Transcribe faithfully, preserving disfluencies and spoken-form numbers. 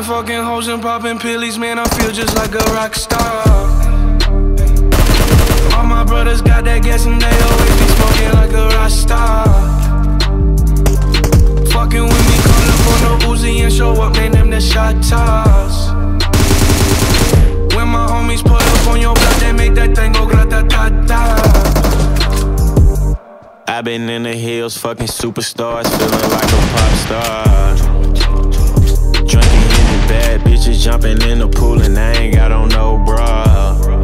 been fucking hoes and popping pillies, man, I feel just like a rock star. All my brothers got that gas and they always be smoking like a rock star. Fucking with me, come up on no Uzi and show up, man, them the shot toss. When my homies pull up on your block, they make that thing go grata-ta-ta. I been in the hills, fucking superstars, feeling like a pop star. Drinking in the bad bitches, jumping in the pool, and I ain't got on no bra.